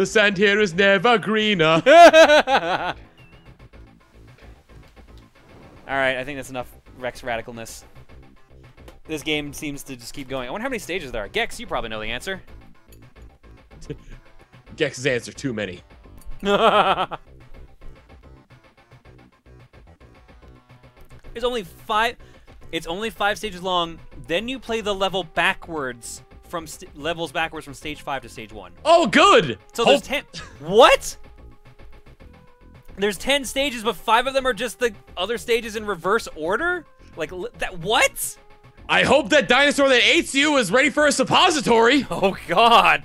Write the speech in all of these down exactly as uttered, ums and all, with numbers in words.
The sand here is never greener. Alright, I think that's enough Rex radicalness. This game seems to just keep going. I wonder how many stages there are. Gex, you probably know the answer. Gex's answer, too many. There's only five... It's only five stages long. Then you play the level backwards from... St levels backwards from stage five to stage one. Oh, good! So Hope there's ten... What?! There's ten stages, but five of them are just the other stages in reverse order? Like, that... What?! I hope that dinosaur that ate you is ready for a suppository! Oh, God!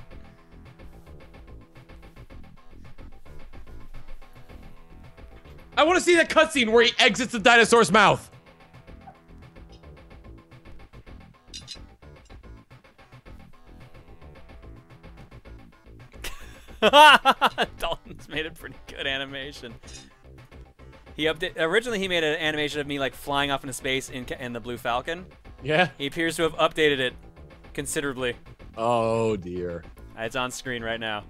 I want to see that cutscene where he exits the dinosaur's mouth! Dalton's made a pretty good animation. He updated. Originally, he made an animation of me like flying off into space in, in the Blue Falcon. Yeah. He appears to have updated it considerably. Oh dear. It's on screen right now.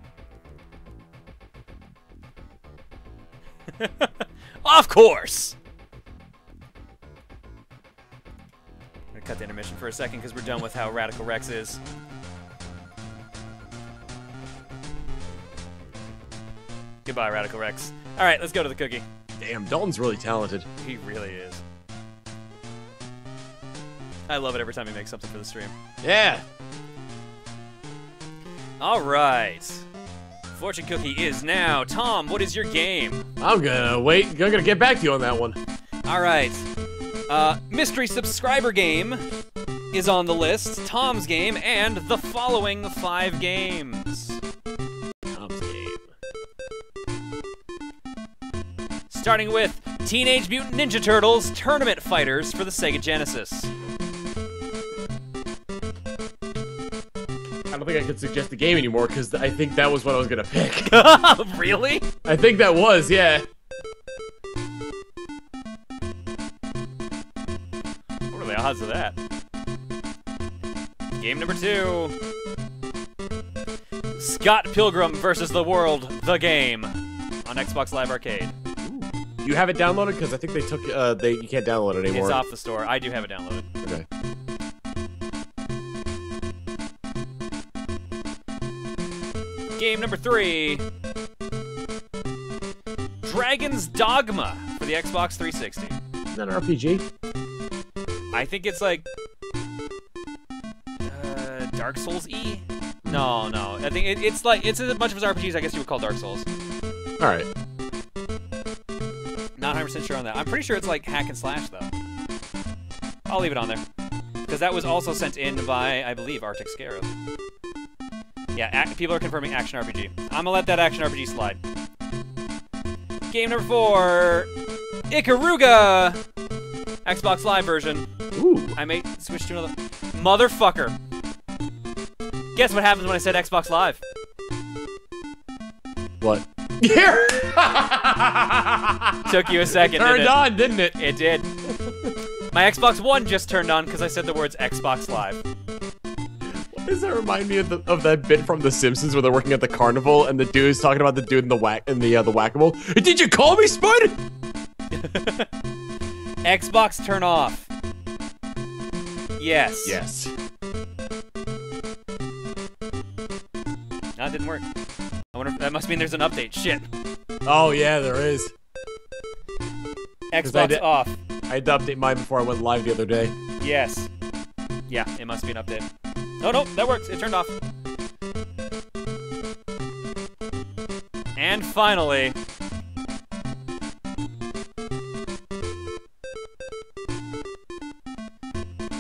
Of course. I'm gonna cut the intermission for a second because we're done with how Radical Rex is. Goodbye, Radical Rex. All right, let's go to the cookie. Damn, Dalton's really talented. He really is. I love it every time he makes something for the stream. Yeah. All right. Fortune cookie is now. Tom, what is your game? I'm gonna wait. I'm gonna get back to you on that one. All right. Uh, mystery subscriber game is on the list. Tom's game and the following five games. Starting with Teenage Mutant Ninja Turtles Tournament Fighters for the Sega Genesis. I don't think I could suggest the game anymore because I think that was what I was gonna pick. Really? I think that was, yeah. What are the odds of that? Game number two. Scott Pilgrim versus the World, the game, on Xbox Live Arcade. You have it downloaded? Because I think they took, uh, they, you can't download it anymore. It's off the store. I do have it downloaded. Okay. Game number three. Dragon's Dogma for the Xbox three sixty. Is that an R P G? I think it's like, uh, Dark Souls-y? No, no. I think it, it's like, it's as much of as R P Gs I guess you would call Dark Souls. All right. Not one hundred percent sure on that. I'm pretty sure it's like hack and slash, though. I'll leave it on there. Because that was also sent in by, I believe, Arctic Scarab. Yeah, people are confirming Action R P G. I'm going to let that Action R P G slide. Game number four, Ikaruga! Xbox Live version. Ooh. I may switch to another. Motherfucker. Guess what happens when I said Xbox Live? What? Here! Took you a second. It turned didn't it? on, didn't it? It did. My Xbox One just turned on because I said the words Xbox Live. What does that remind me of, the, of that bit from The Simpsons where they're working at the carnival and the dude's talking about the dude in the whack in the uh, the whack-a-mole? Did you call me, Spider? Xbox turn off. Yes. Yes. No, it didn't work. I wonder if that must mean there's an update. Shit. Oh, yeah, there is. Xbox I did, off. I had to update mine before I went live the other day. Yes. Yeah, it must be an update. No, no, that works. It turned off. And finally...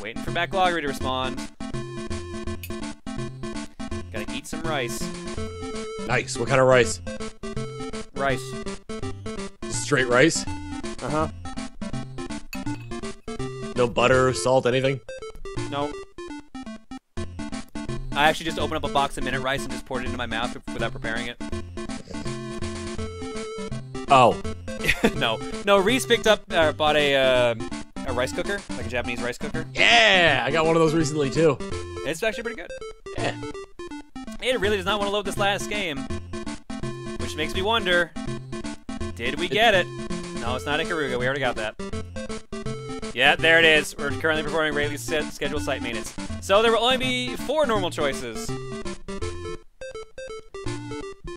Waiting for Backloggery to respond. Gotta eat some rice. Nice. What kind of rice? Rice. Straight rice? Uh-huh. No butter, salt, anything? No. I actually just opened up a box of Minute Rice and just poured it into my mouth without preparing it. Oh. No. No, Reese picked up, or uh, bought a, uh, a rice cooker, like a Japanese rice cooker. Yeah! I got one of those recently, too. It's actually pretty good. Yeah. It really does not want to load this last game. Which makes me wonder, did we get it? No, it's not Ikaruga. We already got that. Yeah, there it is. We're currently performing regularly scheduled site maintenance. So there will only be four normal choices.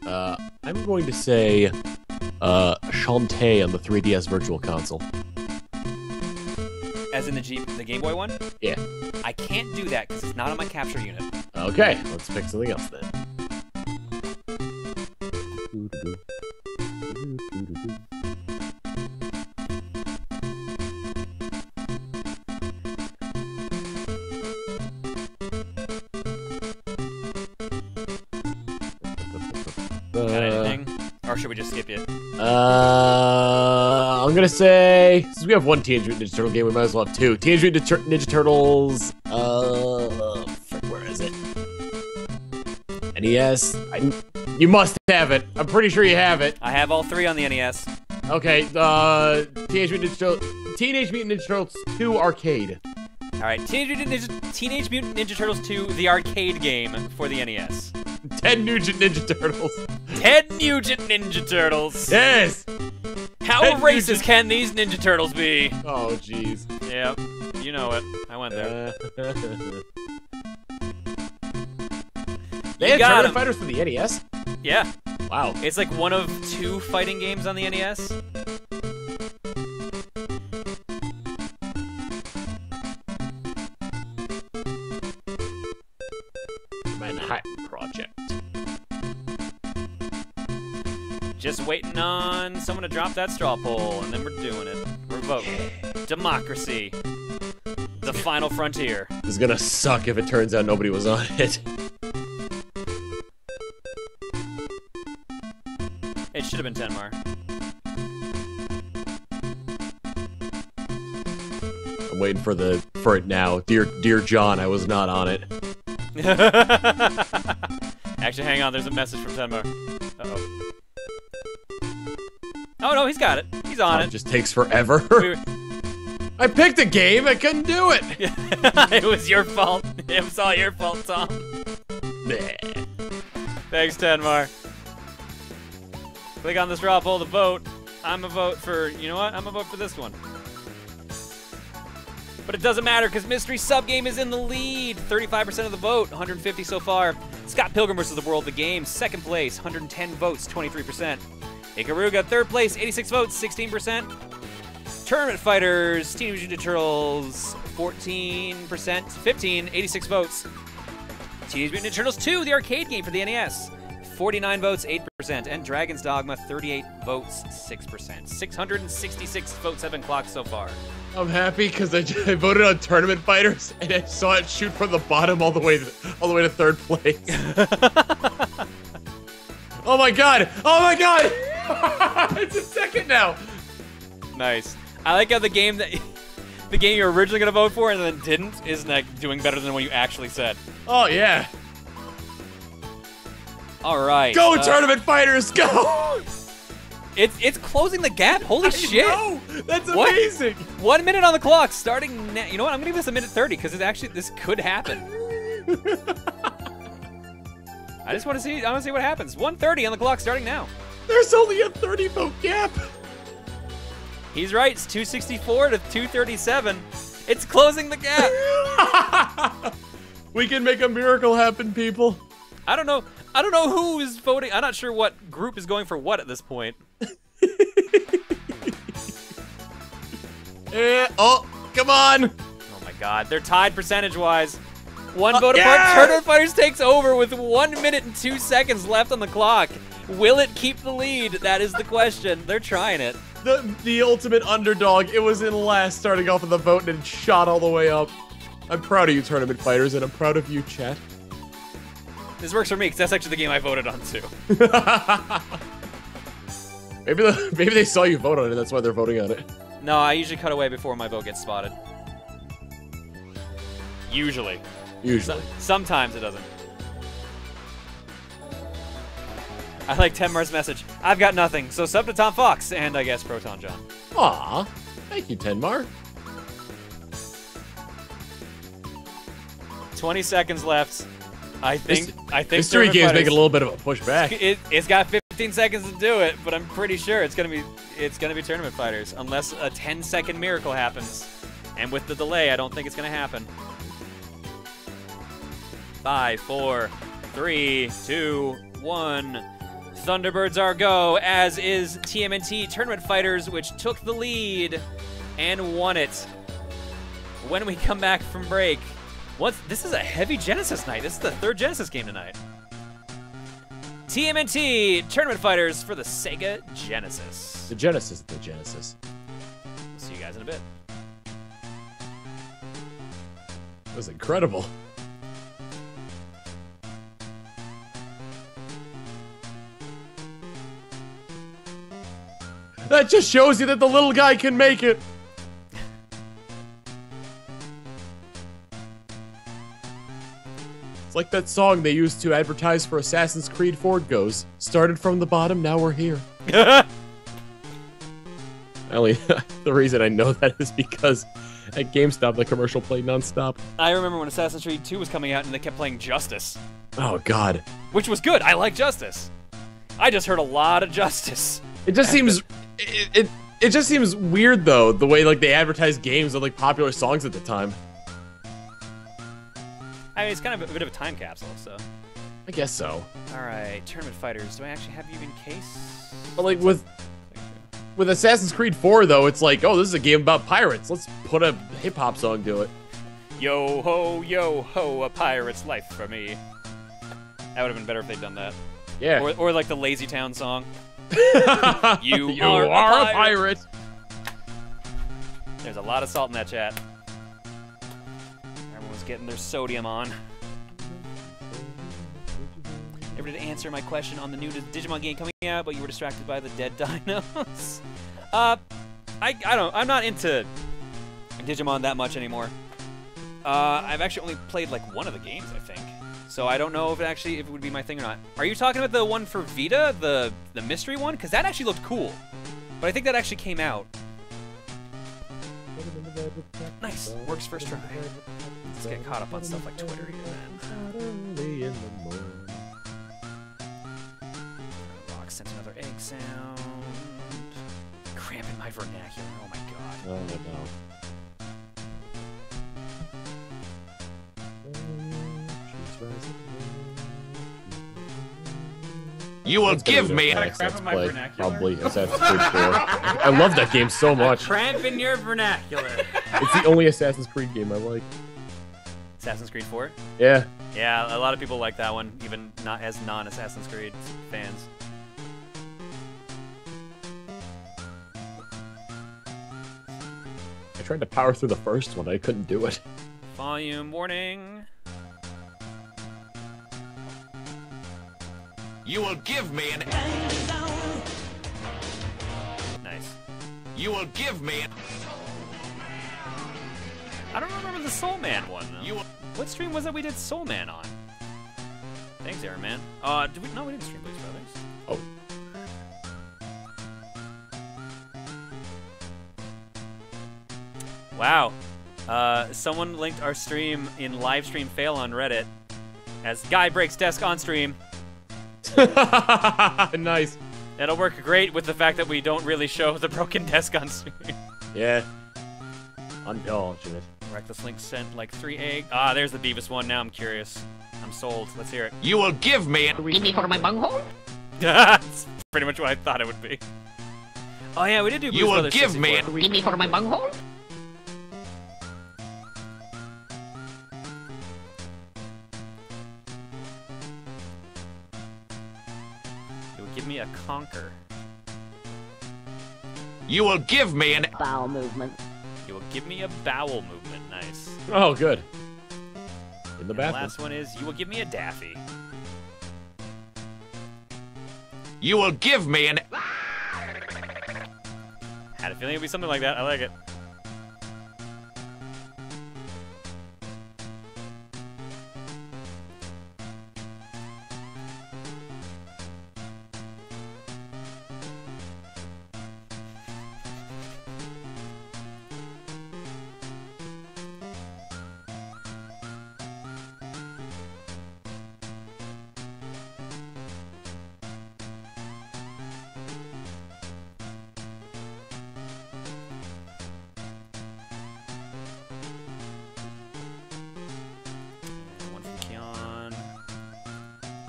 Uh, I'm going to say uh, Shantae on the three D S Virtual Console. As in the, G the Game Boy one? Yeah. I can't do that because it's not on my capture unit. Okay, let's pick something else then. Got anything? Or should we just skip it? Uh, I'm gonna say, since we have one Teenage Mutant Ninja Turtle game, we might as well have two. Teenage Mutant Ninja Turtles, uh, frick, where is it? N E S? I, you must have it. I'm pretty sure you have it. I have all three on the N E S. Okay, uh, Teenage Mutant Ninja Turtles, Teenage Mutant Ninja Turtles two Arcade. Alright, Teenage Mutant Ninja, Teenage Mutant Ninja Turtles two, the arcade game for the N E S. Ted Nugent Ninja Turtles. Ted Nugent Ninja Turtles. Yes. How Ted racist Nugent. Can these Ninja Turtles be? Oh, jeez. Yeah, you know it. I went there. Uh, they had Tournament Fighters for the N E S? Yeah. Wow. It's like one of two fighting games on the N E S. Just waiting on someone to drop that straw poll, and then we're doing it. We're voting. Democracy. The final frontier. It's gonna suck if it turns out nobody was on it. It should have been Tenmar. I'm waiting for the for it now. Dear dear John, I was not on it. Actually, hang on, there's a message from Tenmar. Uh-oh. Oh no, he's got it. He's on oh, it. It just takes forever. We were... I picked a game, I couldn't do it! It was your fault. It was all your fault, Tom. Thanks, Tenmar. Click on the straw poll to vote. I'm a vote for, you know what? I'm a vote for this one. But it doesn't matter, because Mystery Subgame is in the lead. thirty-five percent of the vote, one hundred fifty so far. Scott Pilgrim versus the World, the game, second place, one hundred ten votes, twenty-three percent. Ikaruga, third place, eighty-six votes, sixteen percent. Tournament Fighters, Teenage Mutant Ninja Turtles, fourteen percent, fifteen, eighty-six votes. Teenage Mutant Ninja Turtles two, the arcade game for the N E S, forty-nine votes, eight percent. And Dragon's Dogma, thirty-eight votes, six percent. six hundred sixty-six votes have been clocked so far. I'm happy because I, I voted on Tournament Fighters and I saw it shoot from the bottom all the way to, all the way to third place. Oh my god! Oh my god! It's a second now. Nice. I like how the game that the game you're originally gonna vote for and then didn't is like doing better than what you actually said. Oh yeah. All right. Go uh, Tournament Fighters, go! It's it's closing the gap. Holy I shit! Know. That's what? Amazing. One minute on the clock, starting. Now. You know what? I'm gonna give this a minute thirty because it actually this could happen. I just want to see. I want to see what happens. one thirty on the clock, starting now. There's only a thirty vote gap. He's right. It's two sixty-four to two thirty-seven. It's closing the gap. We can make a miracle happen, people. I don't know. I don't know who is voting. I'm not sure what group is going for what at this point. Yeah. Oh, come on. Oh my God. They're tied percentage-wise. One uh, vote apart. Yeah! Tournament Fighters takes over with one minute and two seconds left on the clock. Will it keep the lead? That is the question. They're trying it. The the ultimate underdog. It was in last starting off with the vote and it shot all the way up. I'm proud of you, Tournament Fighters, and I'm proud of you, chat. This works for me, because that's actually the game I voted on, too. maybe, the, maybe they saw you vote on it, and that's why they're voting on it. No, I usually cut away before my vote gets spotted. Usually. Usually. So, sometimes it doesn't. I like Tenmar's message. I've got nothing, so sub to Tom Fox and I guess Proton John. Aw, thank you, Tenmar. Twenty seconds left. I think. This, I think. Mystery game's making a little bit of a pushback. It, it's got fifteen seconds to do it, but I'm pretty sure it's gonna be it's gonna be Tournament Fighters, unless a ten second miracle happens. And with the delay, I don't think it's gonna happen. Five, four, three, two, one. Thunderbirds are go, as is T M N T Tournament Fighters, which took the lead and won it. When we come back from break, what? This is a heavy Genesis night. This is the third Genesis game tonight. T M N T Tournament Fighters for the Sega Genesis. The Genesis, the Genesis. See you guys in a bit. That was incredible. That just shows you that the little guy can make it. It's like that song they used to advertise for Assassin's Creed Ford Goes. Started from the bottom, now we're here. Only the reason I know that is because at GameStop the commercial played nonstop. I remember when Assassin's Creed two was coming out and they kept playing Justice. Oh God. Which was good. I like Justice. I just heard a lot of Justice. It just seems it, it it just seems weird though, the way like they advertise games with like popular songs at the time. I mean, it's kind of a bit of a time capsule, so. I guess so. All right, Tournament Fighters. Do I actually have you in case? But like with with Assassin's Creed four though, it's like, oh, this is a game about pirates. Let's put a hip hop song to it. Yo ho, yo ho, a pirate's life for me. That would have been better if they'd done that. Yeah. Or or like the Lazy Town song. you, you are, are a pirate. pirate. There's a lot of salt in that chat. Everyone's getting their sodium on. Able to answer my question on the new Digimon game coming out, but you were distracted by the dead dinos. uh, I I don't. I'm not into Digimon that much anymore. Uh, I've actually only played like one of the games, I think. So I don't know if it actually if it would be my thing or not. Are you talking about the one for Vita, the the mystery one? Because that actually looked cool, but I think that actually came out. Nice, works first try. Let's get caught up on stuff like Twitter here, man. Rock sent another egg sound. Cramping my vernacular. Oh my god. Oh no. You will give me a crap in my vernacular. Probably Assassin's Creed four. I love that game so much. Cramp in your vernacular. It's the only Assassin's Creed game I like. Assassin's Creed four? Yeah. Yeah, a lot of people like that one, even not as non-Assassin's Creed fans. I tried to power through the first one. I couldn't do it. Volume warning. You will give me an nice. You will give me an I don't remember the Soul Man one though. You will... What stream was that we did Soul Man on? Thanks, Aaron Man. Uh did we no we didn't stream Blues Brothers. Oh. Wow. Uh someone linked our stream in live stream fail on Reddit as Guy Breaks Desk on stream. Nice. That'll work great with the fact that we don't really show the broken desk on stream. Yeah. Unfortunate. Reckless Link sent like three eggs. Ah, there's the Beavis one. Now I'm curious. I'm sold. Let's hear it. You will give me. Give me for my bunghole? That's pretty much what I thought it would be. Oh yeah, we did do. Blues you will Brothers give me. Give me for my bunghole? Give me a conquer. You will give me an bowel movement. You will give me a bowel movement. Nice. Oh, good. In the bathroom. The last one is you will give me a daffy. You will give me an. Had a feeling it'd be something like that. I like it.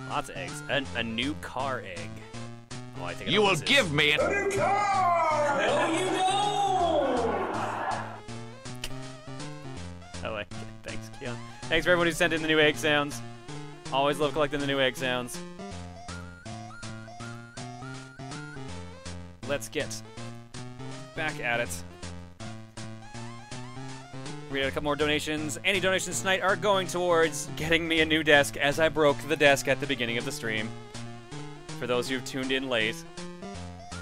Lots of eggs. An, a new car egg. Oh, I think you will give it. me a, a new car! No, you don't! I like it. Thanks, Keon. Thanks for everyone who sent in the new egg sounds. Always love collecting the new egg sounds. Let's get back at it. We had a couple more donations. Any donations tonight are going towards getting me a new desk, as I broke the desk at the beginning of the stream. For those who've tuned in late.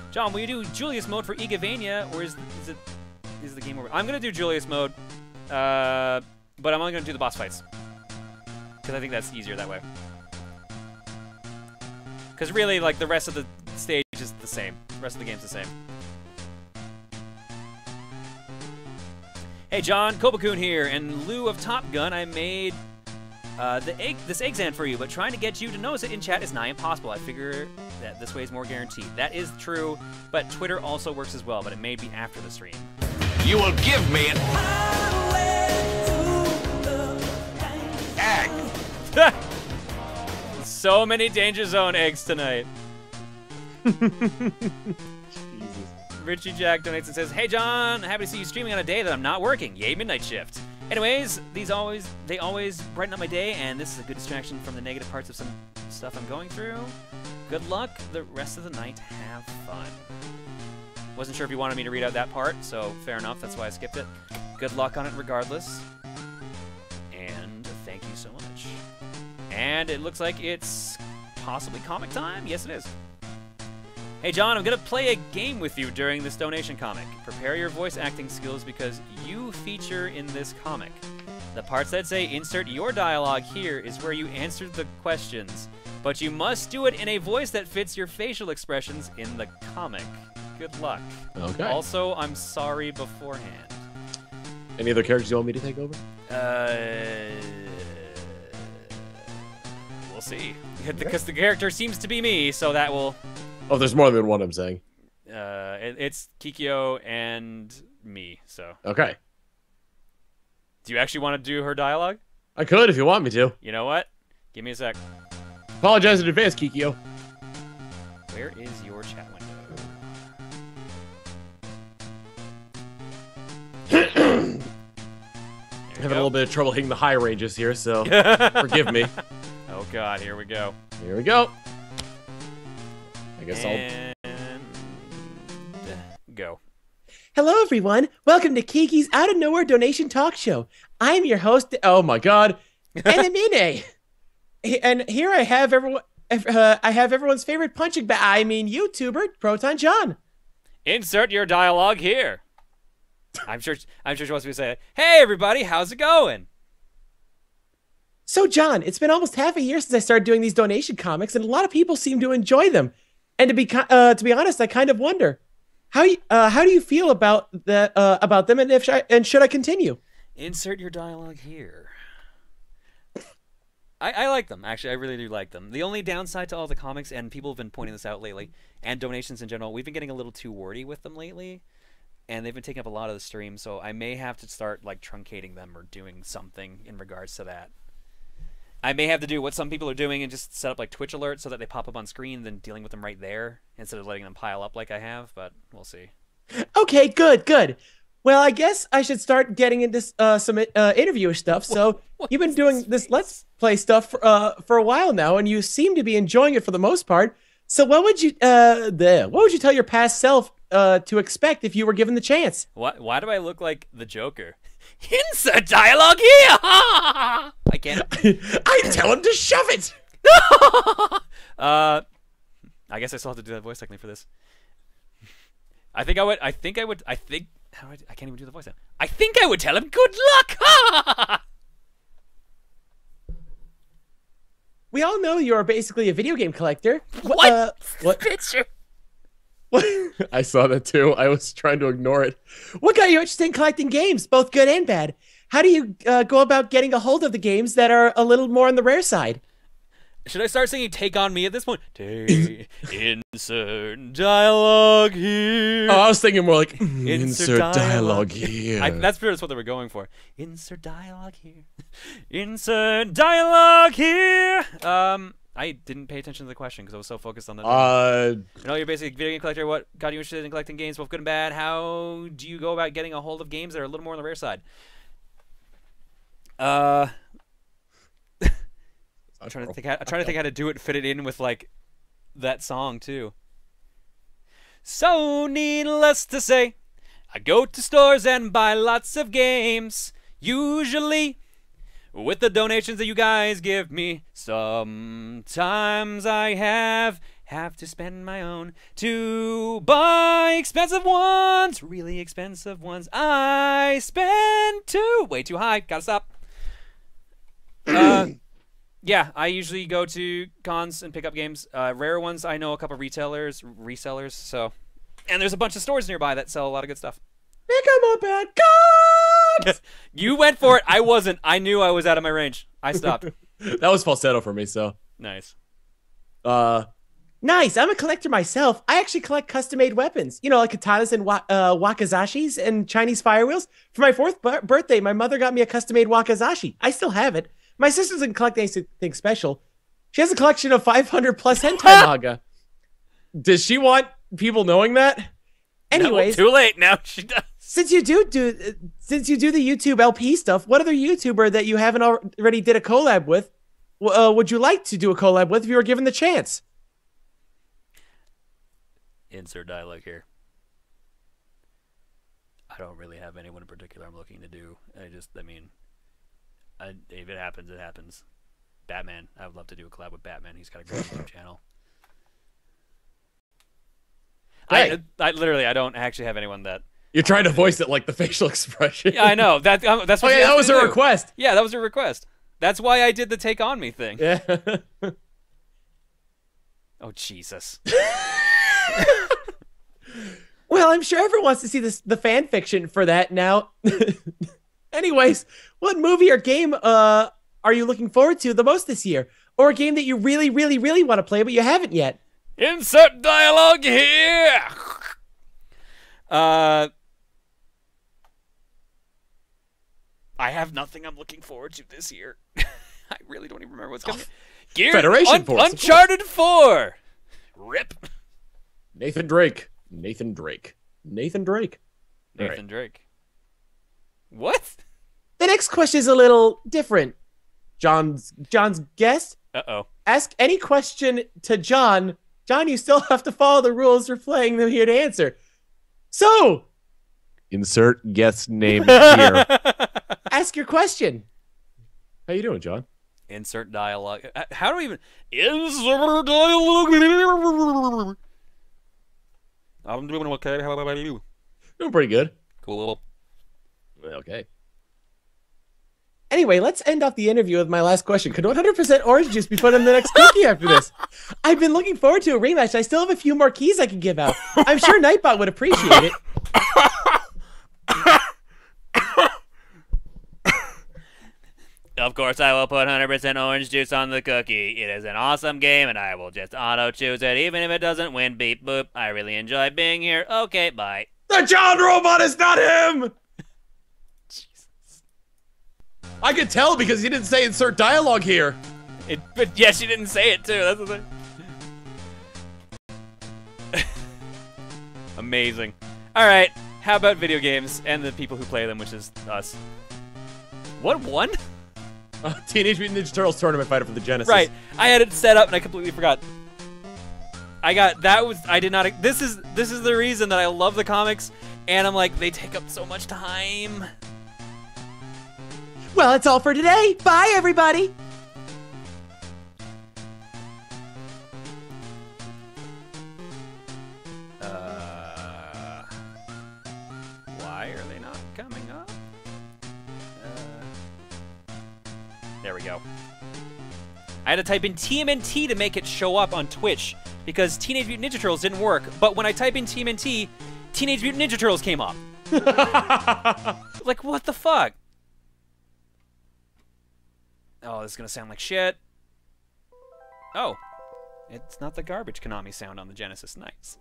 John, will you do Julius mode for Igavania, or is, is it is the game over? I'm gonna do Julius mode, uh, but I'm only gonna do the boss fights, because I think that's easier that way. Because really, like, the rest of the stage is the same. The rest of the game's the same. Hey John, Kobacoon here. In lieu of Top Gun, I made uh, the egg, this Eggzan for you, but trying to get you to notice it in chat is nigh impossible. I figure that this way is more guaranteed. That is true, but Twitter also works as well, but it may be after the stream. You will give me an egg! So many Danger Zone eggs tonight. Richie Jack donates and says, "Hey John, happy to see you streaming on a day that I'm not working. Yay, midnight shift. Anyways, these always they always brighten up my day, and this is a good distraction from the negative parts of some stuff I'm going through. Good luck the rest of the night. Have fun." Wasn't sure if you wanted me to read out that part, so fair enough. That's why I skipped it. Good luck on it regardless, and thank you so much. And it looks like it's possibly comic time. Yes, it is. Hey John, I'm gonna play a game with you during this donation comic. Prepare your voice acting skills because you feature in this comic. The parts that say insert your dialogue here is where you answer the questions, but you must do it in a voice that fits your facial expressions in the comic. Good luck. Okay. Also, I'm sorry beforehand. Any other characters you want me to take over? Uh, we'll see. Because the character seems to be me, so that will... Oh, there's more than one, I'm saying. Uh, it, it's Kikyo and me, so. Okay. Do you actually want to do her dialogue? I could if you want me to. You know what? Give me a sec. Apologize in advance, Kikyo. Where is your chat window? Having a little bit of trouble hitting the high ranges here, so forgive me. Oh, God, here we go. Here we go. And go. Hello, everyone. Welcome to Kiki's Out of Nowhere Donation Talk Show. I'm your host. Oh my God, Anemine. And here I have everyone. Uh, I have everyone's favorite punching bag. I mean, YouTuber Proton John. Insert your dialogue here. I'm sure. I'm sure she wants me to say, "Hey, everybody, how's it going?" So, John, it's been almost half a year since I started doing these donation comics, and a lot of people seem to enjoy them. And to be uh, to be honest, I kind of wonder how you, uh, how do you feel about the uh, about them, and if sh and should I continue? Insert your dialogue here. I, I like them actually. I really do like them. The only downside to all the comics, and people have been pointing this out lately, and donations in general, we've been getting a little too wordy with them lately, and they've been taking up a lot of the stream. So I may have to start like truncating them or doing something in regards to that. I may have to do what some people are doing and just set up like Twitch alerts so that they pop up on screen, then dealing with them right there instead of letting them pile up like I have, but we'll see. Okay, good, good. Well, I guess I should start getting into uh, some uh, interviewish stuff. So what, what you've been doing this, this Let's Play stuff for, uh, for a while now, and you seem to be enjoying it for the most part. So what would you uh, the, what would you tell your past self uh, to expect if you were given the chance? Why, why do I look like the Joker? Insert dialogue here! I can't. I tell him to shove it! uh, I guess I still have to do that voice technically for this. I think I would. I think I would. I think. How do I, I can't even do the voice now. I think I would tell him good luck! We all know you are basically a video game collector. What? Uh, what? Picture. What? I saw that too. I was trying to ignore it. What got you interested in collecting games, both good and bad? How do you uh, go about getting a hold of the games that are a little more on the rare side? Should I start singing Take On Me at this point? Take, insert dialogue here. Oh, I was thinking more like, mm, insert, insert dialogue, dialogue here. I, that's pretty much what they were going for. Insert dialogue here. Insert dialogue here. Um, I didn't pay attention to the question because I was so focused on the. Uh. You know, you're basically a video game collector. What got you interested in collecting games, both good and bad? How do you go about getting a hold of games that are a little more on the rare side? Uh. I'm trying to think. How, I'm trying to think how to do it, fit it in with like that song too. So needless to say, I go to stores and buy lots of games. Usually, with the donations that you guys give me, sometimes I have have to spend my own to buy expensive ones, really expensive ones. I spend too way too high. Gotta stop. uh, yeah, I usually go to cons and pick up games. Uh, rare ones, I know a couple retailers, resellers. So, and there's a bunch of stores nearby that sell a lot of good stuff. Pick them up at cons. You went for it. I wasn't. I knew I was out of my range. I stopped. That was falsetto for me, so. Nice. Uh, nice. I'm a collector myself. I actually collect custom-made weapons. You know, like katanas and wa uh, wakazashis and Chinese fire wheels. For my fourth birthday, my mother got me a custom-made wakazashi. I still have it. My sister doesn't collect anything special. She has a collection of five hundred plus hentai manga. Does she want people knowing that? Anyways, no, too late now. She does. Since you do do, since you do the YouTube L P stuff, what other YouTuber that you haven't already did a collab with, uh, would you like to do a collab with if you were given the chance? Insert dialogue here. I don't really have anyone in particular I'm looking to do. I just, I mean, I, if it happens, it happens. Batman. I would love to do a collab with Batman. He's got a great YouTube channel. Hey. I, I literally, I don't actually have anyone that. You're trying to voice it like the facial expression. Yeah, I know. That, um, that's what oh, yeah, that was a request. Yeah, that was a request. That's why I did the take on me thing. Yeah. Oh, Jesus. Well, I'm sure everyone wants to see this, the fan fiction for that now. Anyways, what movie or game uh, are you looking forward to the most this year? Or a game that you really, really, really want to play but you haven't yet? Insert dialogue here. Uh, I have nothing I'm looking forward to this year. I really don't even remember what's coming. Oh, Gear Federation Un Force, Uncharted Four. Rip. Nathan Drake. Nathan Drake. Nathan Drake. Nathan right. Drake. What? The next question is a little different. John's John's guest. Uh oh. Ask any question to John. John, you still have to follow the rules for playing them here to answer. So, insert guest name here. Ask your question. How you doing, John? Insert dialogue. How do we even insert dialogue? I'm doing okay. How about you? Doing pretty good. Cool little. Okay. Anyway, let's end off the interview with my last question. Could one hundred percent Orange Juice be put in the next cookie after this? I've been looking forward to a rematch. I still have a few more keys I can give out. I'm sure Nightbot would appreciate it. Of course, I will put one hundred percent Orange Juice on the cookie. It is an awesome game, and I will just auto-choose it, even if it doesn't win. Beep boop. I really enjoy being here. Okay, bye. The child robot is not him! I could tell because he didn't say insert dialogue here. It, but yeah, she didn't say it too. That's the thing. Amazing. All right, how about video games and the people who play them, which is us? What one? Uh, Teenage Mutant Ninja Turtles Tournament Fighter for the Genesis. Right. I had it set up and I completely forgot. I got that was I did not. This is this is the reason that I love the comics, and I'm like they take up so much time. Well, that's all for today. Bye, everybody. Uh, why are they not coming up? Uh, there we go. I had to type in T M N T to make it show up on Twitch because Teenage Mutant Ninja Turtles didn't work. But when I type in T M N T, Teenage Mutant Ninja Turtles came up. Like, what the fuck? Oh, this is gonna sound like shit. Oh, it's not the garbage Konami sound on the Genesis. Nice.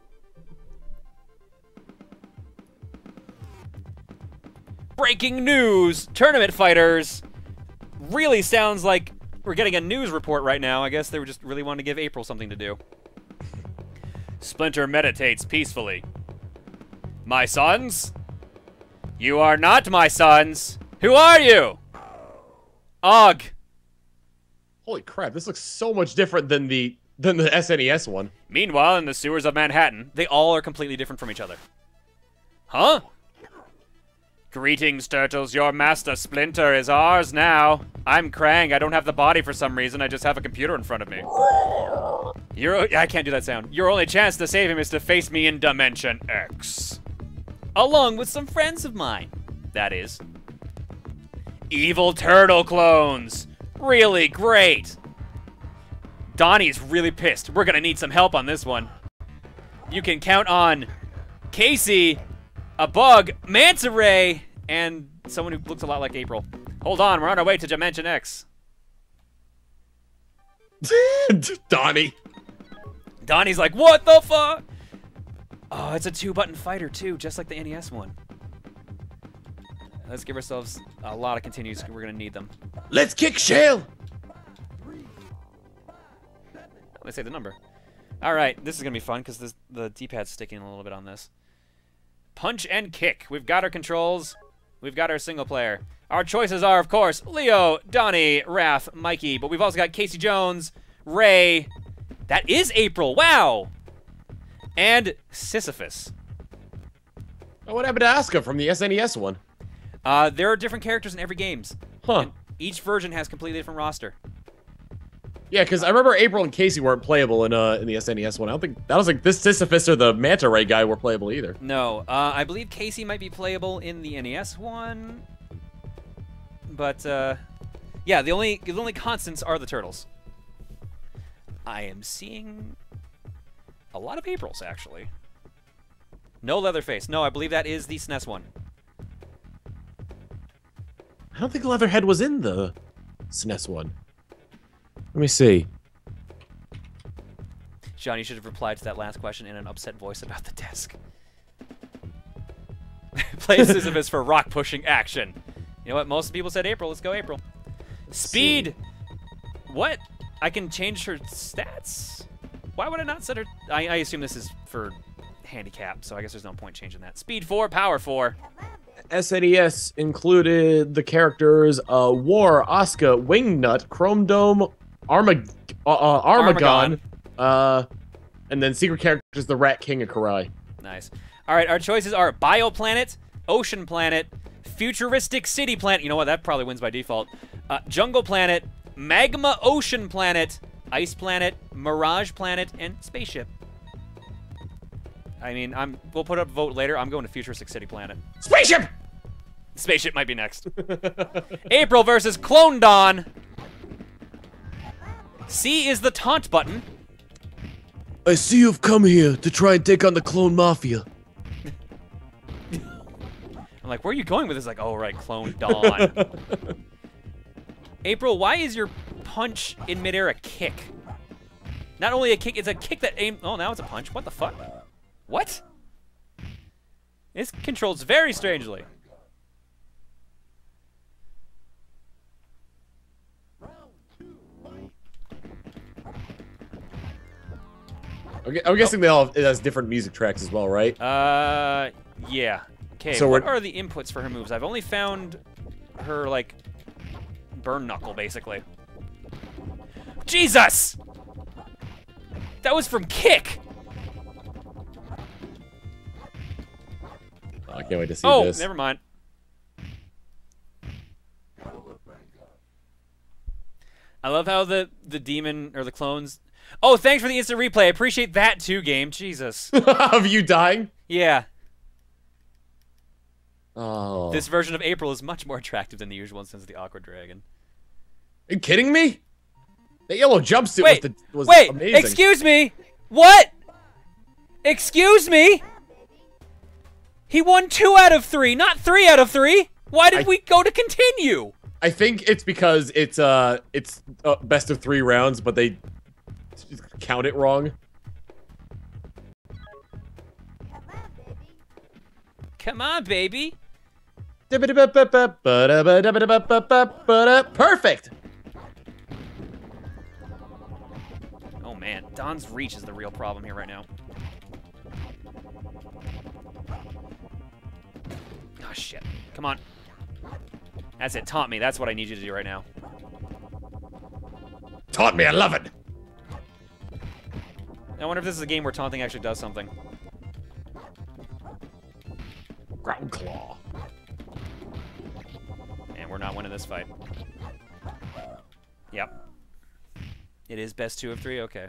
Breaking news! Tournament Fighters really sounds like We're getting a news report right now. I guess they were just really wanting to give April something to do. Splinter meditates peacefully. My sons? You are not my sons. Who are you? Ugh. Holy crap, this looks so much different than the than the S N E S one. Meanwhile, in the sewers of Manhattan, they all are completely different from each other. Huh? Greetings, Turtles. Your master Splinter is ours now. I'm Krang. I don't have the body for some reason. I just have a computer in front of me. Your, I can't do that sound. Your only chance to save him is to face me in Dimension X. Along with some friends of mine. That is. Evil turtle clones. Really great. Donnie's really pissed. We're gonna need some help on this one. You can count on Casey, a bug, Manta Ray, and someone who looks a lot like April. Hold on, we're on our way to Dimension X. Donnie. Donnie's like, what the fuck? Oh, it's a two-button fighter too, just like the N E S one. Let's give ourselves a lot of continues. We're gonna need them. Let's kick shell. Let's say the number. All right, this is gonna be fun because the the D-pad's sticking a little bit on this. Punch and kick. We've got our controls. We've got our single player. Our choices are, of course, Leo, Donnie, Raph, Mikey, but we've also got Casey Jones, Ray. That is April. Wow. And Sisyphus. Oh, what happened to Asuka from the S N E S one? Uh, there are different characters in every games. Huh. And each version has completely different roster. Yeah, because I remember April and Casey weren't playable in uh in the S N E S one. I don't think I don't think this Sisyphus or the Manta Ray guy were playable either. No, uh, I believe Casey might be playable in the N E S one. But uh, yeah, the only the only constants are the turtles. I am seeing a lot of Aprils actually. No Leatherface. No, I believe that is the S N E S one. I don't think Leatherhead was in the S N E S one. Let me see. John, you should have replied to that last question in an upset voice about the desk. Play Sisyphus for rock pushing action. You know what? Most people said April. Let's go April. Let's Speed. See. What? I can change her stats? Why would I not set her? I, I assume this is for handicap, so I guess there's no point changing that. Speed four, power four. S N E S included the characters uh, War, Asuka, Wingnut, Chrome Dome, Armag uh, uh, Armagon, Armagon. Uh, and then secret characters the Rat King of Karai. Nice. All right, our choices are Bio Planet, Ocean Planet, Futuristic City Planet. You know what? That probably wins by default. Uh, Jungle Planet, Magma Ocean Planet, Ice Planet, Mirage Planet, and Spaceship. I mean, I'm. We'll put up a vote later. I'm going to Futuristic City Planet. Spaceship! Spaceship might be next. April versus Clone Don. C is the taunt button. I see you've come here to try and take on the clone mafia. I'm like, where are you going with this? Like, oh, right, Clone Don. April, why is your punch in midair a kick? Not only a kick, it's a kick that aims. Oh, now it's a punch. What the fuck? What? This controls very strangely. Okay, I'm guessing oh. they all have, it has different music tracks as well, right? Uh, yeah. Okay, so what are the inputs for her moves? I've only found her, like, burn knuckle, basically. Jesus! That was from Kick! I can't wait to see oh, this. Oh, never mind. I love how the, the demon, or the clones... Oh, thanks for the instant replay. I appreciate that too, game. Jesus. Of you dying? Yeah. Oh. This version of April is much more attractive than the usual one since the awkward dragon. Are you kidding me? That yellow jumpsuit wait, was, the, was wait, amazing. Wait, excuse me. What? Excuse me? He won two out of three, not three out of three. Why did I, we go to continue? I think it's because it's uh, it's uh, best of three rounds, but they count it wrong. Come on, baby. Perfect. Don's reach is the real problem here right now. Oh, shit. Come on. That's it. Taunt me. That's what I need you to do right now. Taunt me. I love it. I wonder if this is a game where taunting actually does something. Ground claw. And we're not winning this fight. Yep. It is best two of three? Okay.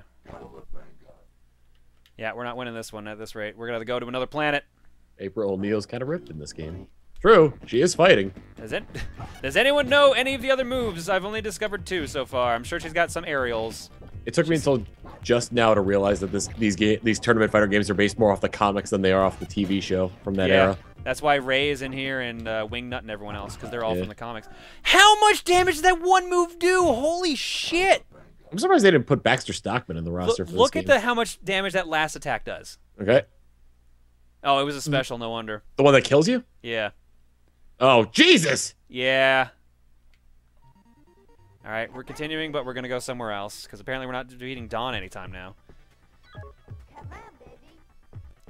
Yeah, we're not winning this one at this rate. We're going to go to another planet. April O'Neil's kind of ripped in this game. True. She is fighting. Does it? Does anyone know any of the other moves? I've only discovered two so far. I'm sure she's got some aerials. It took me until just now to realize that this, these ga these tournament fighter games are based more off the comics than they are off the T V show from that yeah. era. That's why Ray is in here and uh, Wingnut and everyone else, because they're all yeah. from the comics. How much damage does that one move do? Holy shit! I'm surprised they didn't put Baxter Stockman in the roster L for this Look game. at the how much damage that last attack does. Okay. Oh, it was a special, no wonder. The one that kills you? Yeah. Oh, Jesus! Yeah. All right, we're continuing, but we're going to go somewhere else, because apparently we're not defeating Dawn anytime now. Come on, baby.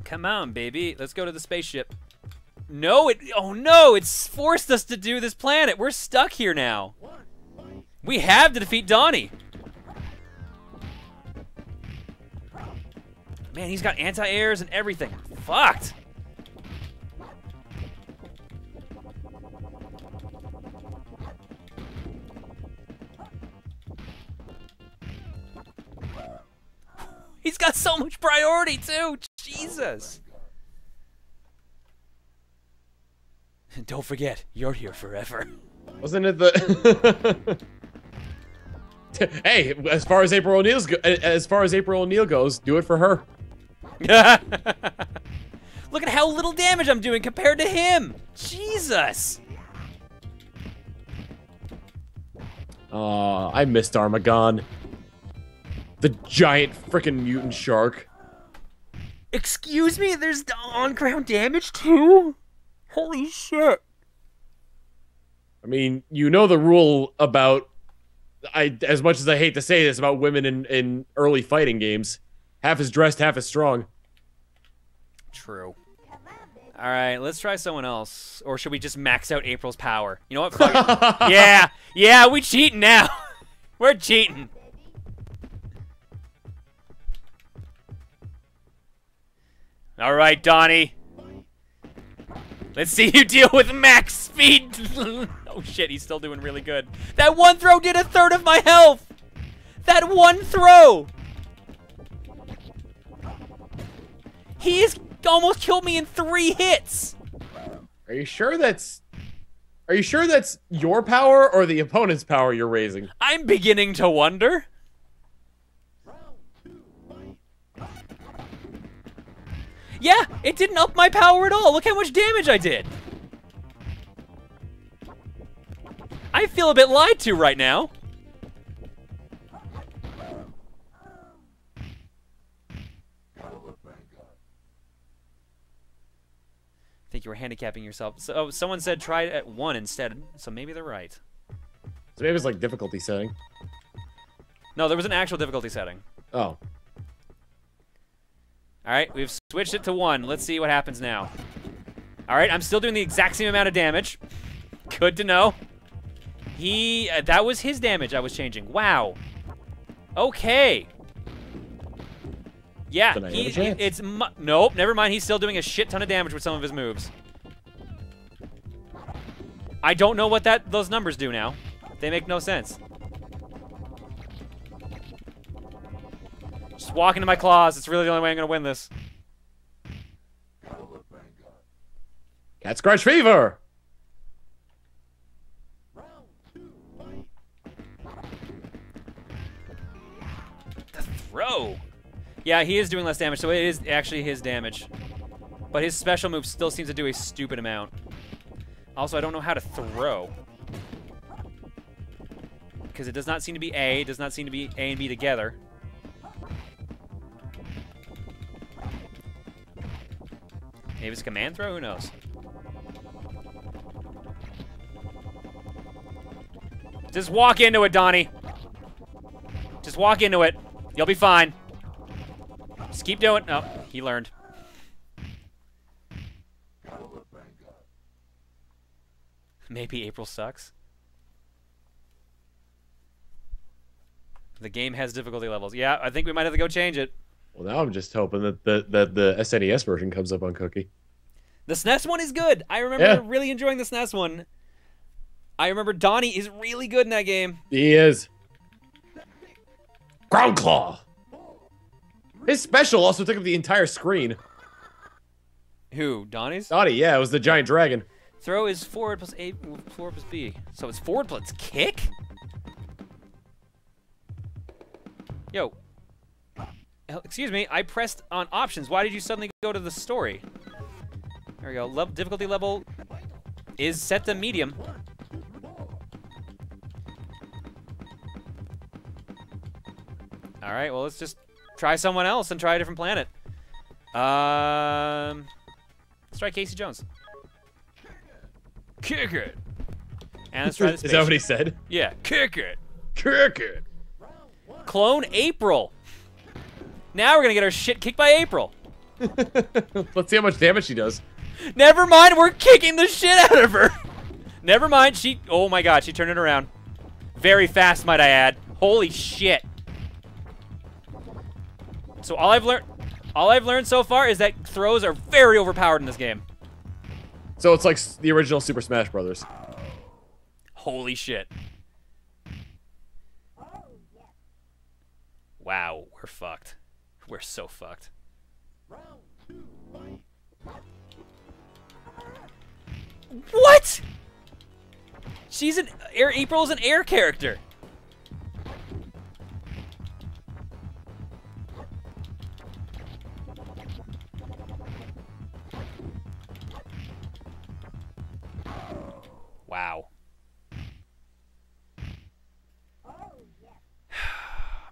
Come on, baby. Let's go to the spaceship. No, it... Oh, no! It's forced us to do this planet. We're stuck here now. We have to defeat Donnie. Man, he's got anti-airs and everything. Fucked. He's got so much priority, too! Jesus! And don't forget, you're here forever. Wasn't it the... Hey, as far as April O'Neil's go as far as April O'Neil goes, do it for her. Look at how little damage I'm doing compared to him! Jesus! Aw, uh, I missed Armagon. The giant frickin' mutant shark. Excuse me, there's on-ground damage too? Holy shit. I mean, you know the rule about, I as much as I hate to say this, about women in, in early fighting games. Half is dressed, half is strong. True. Alright, let's try someone else. Or should we just max out April's power? You know what? Fuck it. Yeah, yeah, we cheating now. We're cheating. All right, Donnie. Let's see you deal with max speed. Oh shit, he's still doing really good. That one throw did a third of my health. That one throw. He's almost killed me in three hits. Are you sure that's? Are you sure that's your power or the opponent's power you're raising? I'm beginning to wonder. Yeah, it didn't up my power at all. Look how much damage I did. I feel a bit lied to right now. I think you were handicapping yourself. So oh, someone said try it at one instead, so maybe they're right. So maybe it's like difficulty setting. No, there was an actual difficulty setting. Oh. All right, we've switched it to one. Let's see what happens now. All right, I'm still doing the exact same amount of damage. Good to know. He, uh, that was his damage I was changing. Wow. Okay. Yeah, he, he, it's, nope, never mind. He's still doing a shit ton of damage with some of his moves. I don't know what that those numbers do now. They make no sense. Just walk into my claws. It's really the only way I'm going to win this. Cat Scratch Fever! The throw! Yeah, he is doing less damage, so it is actually his damage. But his special move still seems to do a stupid amount. Also, I don't know how to throw. Because it does not seem to be A. It does not seem to be A and B together. Maybe it's a command throw? Who knows? Just walk into it, Donnie. Just walk into it. You'll be fine. Just keep doing. Oh, he learned. Maybe April sucks. The game has difficulty levels. Yeah, I think we might have to go change it. Well, now I'm just hoping that the, that the S N E S version comes up on Cookie. The S N E S one is good. I remember yeah. really enjoying the S N E S one. I remember Donnie is really good in that game. He is. Ground Claw. His special also took up the entire screen. Who? Donnie's? Donnie, yeah. It was the giant dragon. Throw is forward plus A, forward plus B. So it's forward plus kick? Yo. Excuse me. I pressed on options. Why did you suddenly go to the story? There we go. Le- difficulty level is set to medium. All right. Well, let's just try someone else and try a different planet. Um, let's try Casey Jones. Kick it. And let's try this. Is that what he said? Yeah. Kick it. Kick it. Clone April. Now we're gonna get our shit kicked by April. Let's see how much damage she does. Never mind. We're kicking the shit out of her. Never mind. She. Oh my God. She turned it around. Very fast, might I add. Holy shit. So all I've learned, all I've learned so far is that throws are very overpowered in this game. So it's like the original Super Smash Brothers. Holy shit! Wow, we're fucked. We're so fucked. What? She's an air. April's an air character. Wow.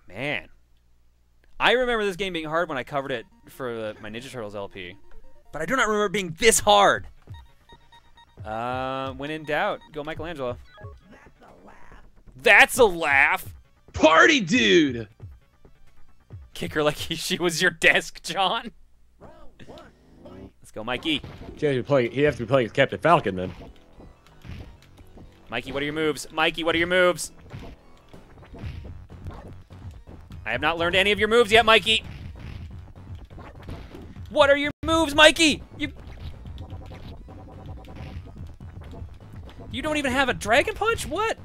Man. I remember this game being hard when I covered it for the, my Ninja Turtles L P. But I do not remember it being this hard. Uh, when in doubt, go Michelangelo. That's a laugh. That's a laugh. Party dude. Kick her like he, she was your desk, John. Let's go, Mikey. He'd have to be playing, he'd have to be playing as Captain Falcon then. Mikey, what are your moves? Mikey, what are your moves? I have not learned any of your moves yet, Mikey. What are your moves, Mikey? You, you don't even have a dragon punch? What?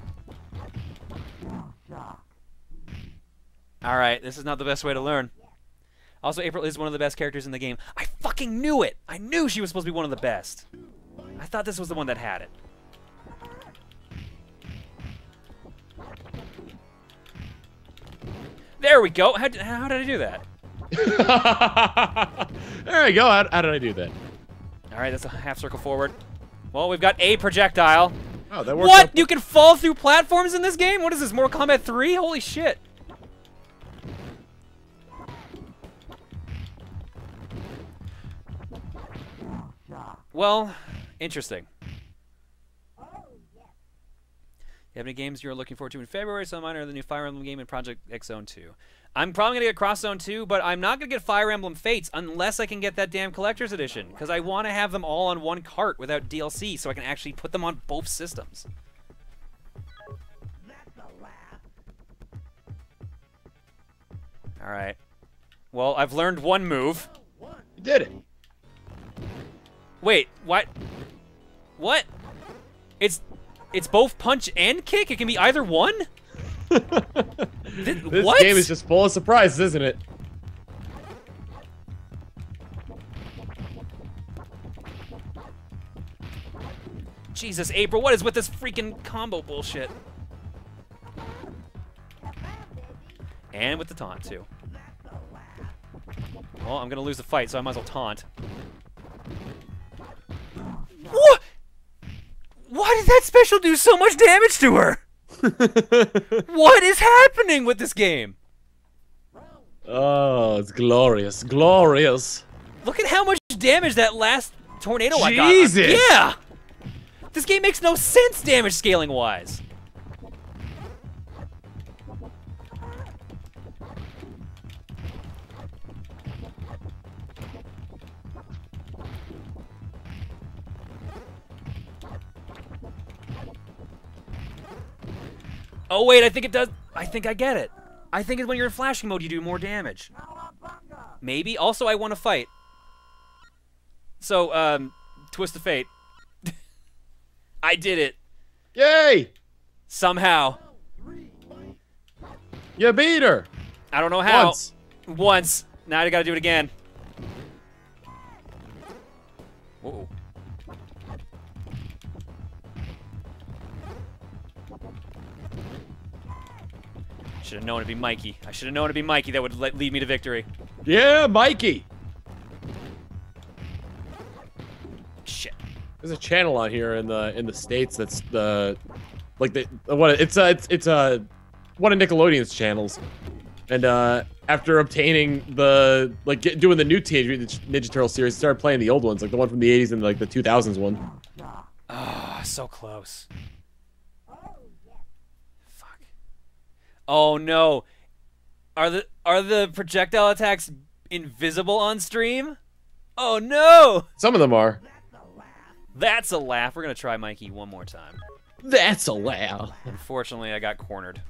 All right, this is not the best way to learn. Also, April is one of the best characters in the game. I fucking knew it. I knew she was supposed to be one of the best. I thought this was the one that had it. There we go. How did, how did I do that? There we go. How, how did I do that? All right, that's a half circle forward. Well, we've got a projectile. Oh, that worked. What? Up. You can fall through platforms in this game? What is this, Mortal Kombat three? Holy shit. Well, interesting. You have any games you're looking forward to in February? Some of mine are the new Fire Emblem game and Project X Zone two. I'm probably going to get Cross Zone two, but I'm not going to get Fire Emblem Fates unless I can get that damn collector's edition, because I want to have them all on one cart without D L C so I can actually put them on both systems. That's a laugh. All right. Well, I've learned one move. You did it. Wait, what? What? It's... It's both punch and kick? It can be either one? Th this what? game is just full of surprises, isn't it? Jesus, April, what is with this freaking combo bullshit? And with the taunt, too. Well, I'm gonna lose the fight, so I might as well taunt. What? Why did that special do so much damage to her? What is happening with this game? Oh, it's glorious. Glorious. Look at how much damage that last tornado I got. Jesus! Yeah! This game makes no sense damage scaling-wise. Oh wait, I think it does. I think I get it. I think it's when you're in flashing mode you do more damage. Maybe. Also, I want to fight. So, um, twist of fate. I did it. Yay! Somehow. You beat her. I don't know how. Once. Once. Now I gotta do it again. Uh-oh. Should have known it'd be Mikey. I should have known it'd be Mikey that would le lead me to victory. Yeah, Mikey. Shit. There's a channel out here in the in the States that's the like the what it's a, it's it's a one of Nickelodeon's channels, and uh, after obtaining the like get, doing the new Teenage Ninja Turtles series, I started playing the old ones, like the one from the eighties and like the two thousands one. Ah, oh, so close. Oh no, are the are the projectile attacks invisible on stream? Oh no! Some of them are. That's a laugh. We're gonna try Mikey one more time. That's a laugh. Unfortunately, I got cornered.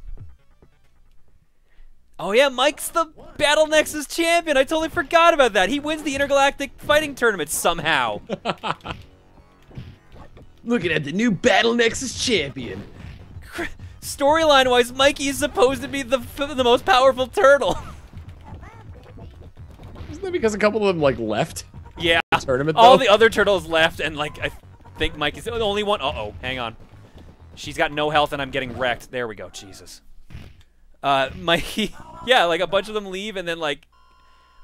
Oh yeah, Mike's the Battle Nexus champion. I totally forgot about that. He wins the intergalactic fighting tournament somehow. Looking at the new Battle Nexus champion. Storyline-wise, Mikey is supposed to be the the most powerful turtle. Isn't that because a couple of them like left? Yeah. The tournament, all the other turtles left, and like I think Mikey's the only one. Uh oh, hang on. She's got no health, and I'm getting wrecked. There we go. Jesus. Uh, Mikey. Yeah, like a bunch of them leave, and then like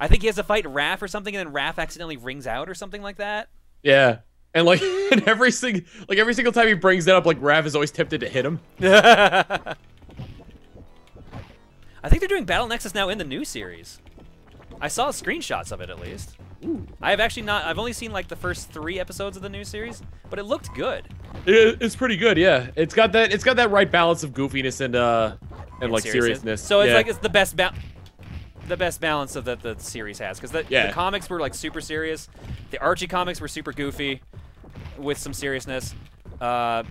I think he has to fight Raph or something, and then Raph accidentally rings out or something like that. Yeah. And like, and every sing, like every single time he brings that up, like Rav is always tempted to hit him. I think they're doing Battle Nexus now in the new series. I saw screenshots of it at least. Ooh. I have actually not. I've only seen like the first three episodes of the new series, but it looked good. It, it's pretty good, yeah. It's got that. It's got that right balance of goofiness and uh, and, and like seriousness. seriousness. So it's yeah. like it's the best balance. The best balance of that the series has, because the, yeah. the comics were like super serious, the Archie comics were super goofy, with some seriousness. Uh,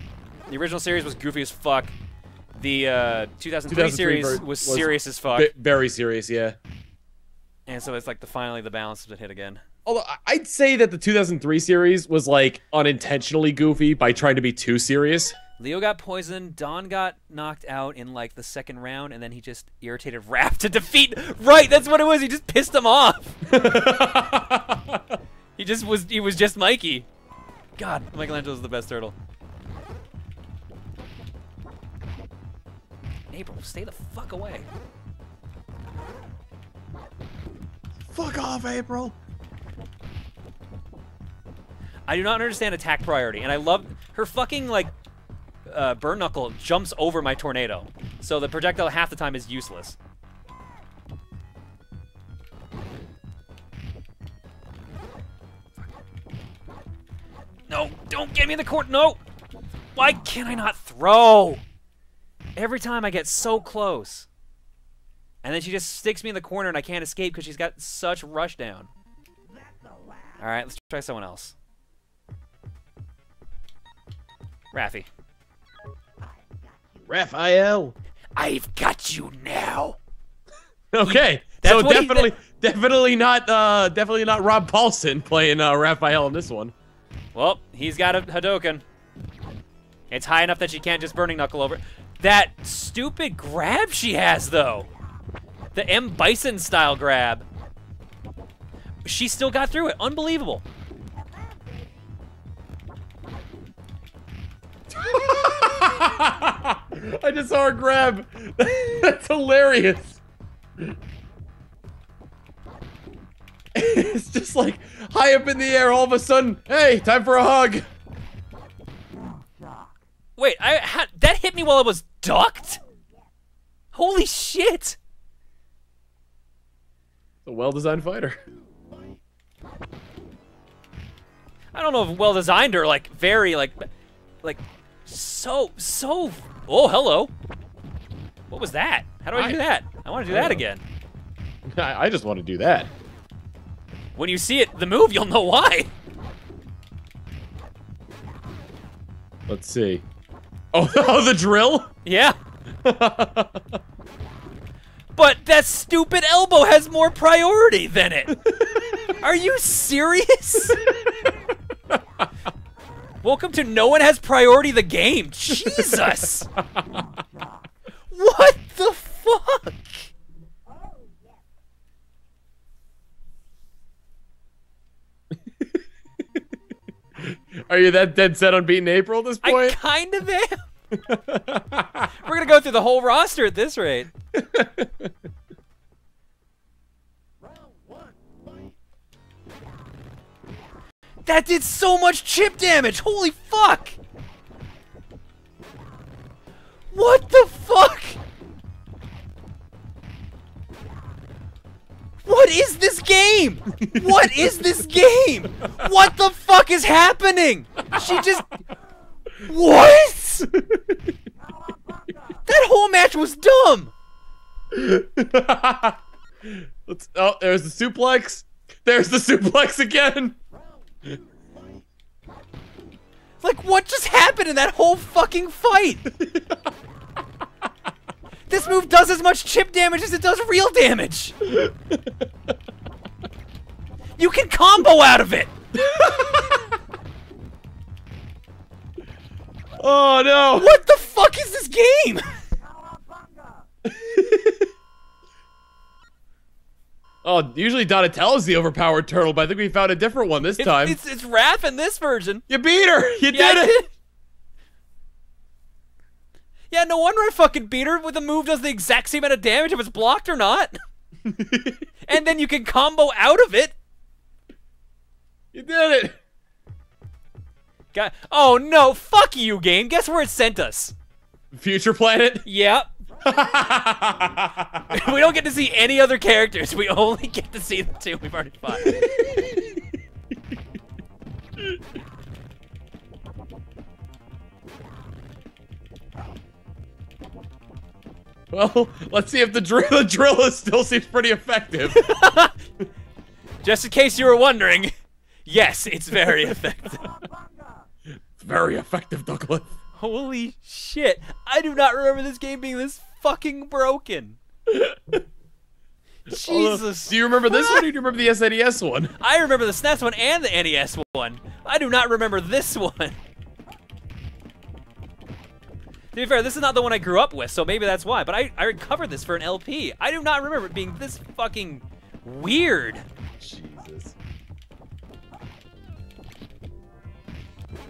the original series was goofy as fuck. The uh, two thousand three series was, was serious as fuck. Very serious, yeah. And so it's like the finally the balance has been hit again. Although I'd say that the two thousand three series was like unintentionally goofy by trying to be too serious. Leo got poisoned, Don got knocked out in like the second round, and then he just irritated Raph to defeat. Right, that's what it was. He just pissed him off. He just was he was just Mikey. God, Michelangelo's the best turtle. April, stay the fuck away. Fuck off, April. I do not understand attack priority, and I love her fucking like Uh, Burn Knuckle jumps over my tornado, so the projectile half the time is useless. No, don't get me in the court. No! Why can't I not throw? Every time I get so close. And then she just sticks me in the corner and I can't escape because she's got such rushdown. Alright, let's try someone else. Raffy. Raphael, I've got you now. Okay, he, so definitely, th definitely not, uh, definitely not Rob Paulson playing uh, Raphael in this one. Well, he's got a Hadouken. It's high enough that she can't just burning knuckle over. That stupid grab she has though, the M Bison style grab. She still got through it. Unbelievable. I just saw her grab. That's hilarious. It's just like high up in the air, all of a sudden, hey, time for a hug. Wait, I ha that hit me while I was ducked? Holy shit. It's a well-designed fighter. I don't know if well-designed or like very like like So, so, oh, hello. What was that? How do I, I do that? I want to do I that know. again. I just want to do that. When you see it, the move, you'll know why. Let's see. Oh, the drill? Yeah. But that stupid elbow has more priority than it. Are you serious? Welcome to No One Has Priority the Game. Jesus. What the fuck? Are you that dead set on beating April at this point? I kind of am. We're going to go through the whole roster at this rate. That did so much chip damage! Holy fuck! What the fuck? What is this game? What is this game? What the fuck is happening? She just... What? That whole match was dumb! Let's, oh, there's the suplex. There's the suplex again. Like, what just happened in that whole fucking fight? This move does as much chip damage as it does real damage. You can combo out of it. Oh no! What the fuck is this game? Oh, usually Donatello's the overpowered turtle, but I think we found a different one this it's, time. It's, it's Raph in this version. You beat her! You yeah, did I it! Did. Yeah, no wonder I fucking beat her. With the move does the exact same amount of damage if it's blocked or not. And then you can combo out of it. You did it! God. Oh no, fuck you, game. Guess where it sent us? Future Planet? Yep. We don't get to see any other characters. We only get to see the two we've already fought. Well, let's see if the drill, the drill still seems pretty effective. Just in case you were wondering, yes, it's very effective. It's very effective, Douglas. Holy shit. I do not remember this game being this fucking broken. Jesus. Although, do you remember this one or do you remember the S N E S one? I remember the S N E S one and the N E S one. I do not remember this one. To be fair, this is not the one I grew up with, so maybe that's why. But I, I recovered this for an L P. I do not remember it being this fucking weird. Jesus.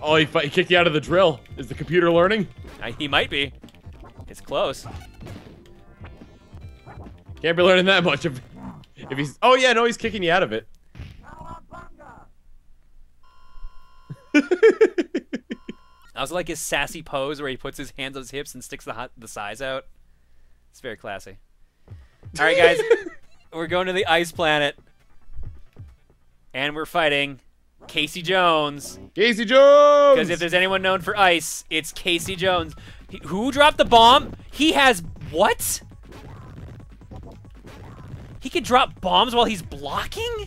Oh, he, he kicked you out of the drill. Is the computer learning? Uh, he might be. It's close. Can't be learning that much if, if he's... Oh, yeah, no, he's kicking you out of it. I was like his sassy pose where he puts his hands on his hips and sticks the, hot, the size out. It's very classy. All right, guys. We're going to the Ice Planet. And we're fighting... Casey Jones. Casey Jones! Because if there's anyone known for ice, it's Casey Jones. He, who dropped the bomb? He has what? He can drop bombs while he's blocking?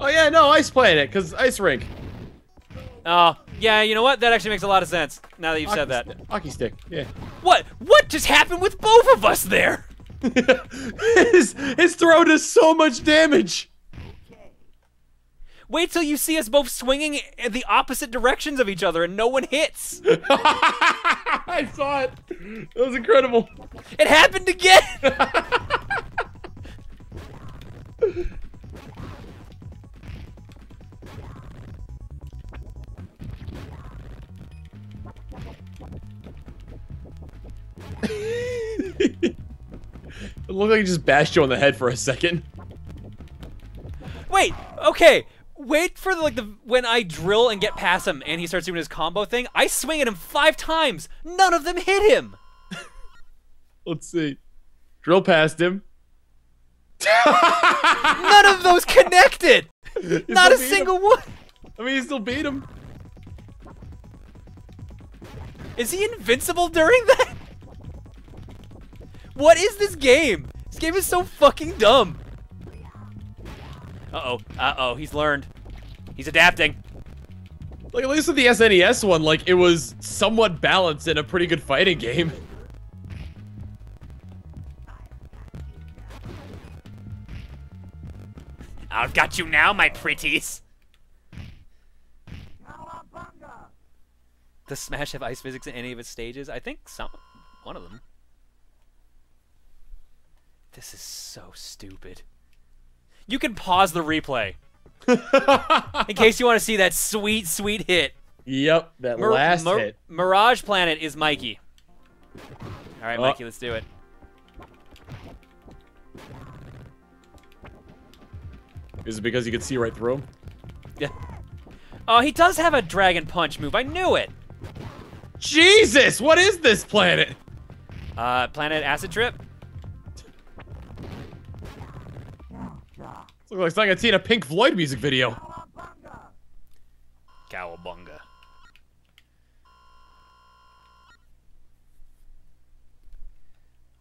Oh yeah, no, Ice Planet, because ice rink. Oh, uh, yeah, you know what? That actually makes a lot of sense, now that you've hockey said that. Hockey stick, yeah. What? What just happened with both of us there? his, his throw does so much damage. Wait till you see us both swinging in the opposite directions of each other and no one hits. I saw it. That was incredible. It happened again. It looked like he just bashed you on the head for a second. Wait, okay. Wait for the, like the when I drill and get past him and he starts doing his combo thing. I swing at him five times. None of them hit him. Let's see. Drill past him. None of those connected. You Not a single him. one. I mean, you still beat him. Is he invincible during that? What is this game? This game is so fucking dumb. Uh-oh, uh-oh, he's learned. He's adapting. Like, at least with the S N E S one, like, it was somewhat balanced and a pretty good fighting game. I've got you now, my pretties. Does Smash have ice physics in any of its stages? I think some, one of them. This is so stupid. You can pause the replay. In case you want to see that sweet, sweet hit. Yep, that Mir last Mir hit. Mirage Planet is Mikey. All right, oh. Mikey, let's do it. Is it because you can see right through him? Yeah. Oh, he does have a Dragon Punch move. I knew it. Jesus, what is this planet? Uh, Planet Acid Trip. Looks like something I'd see in a Pink Floyd music video. Cowabunga.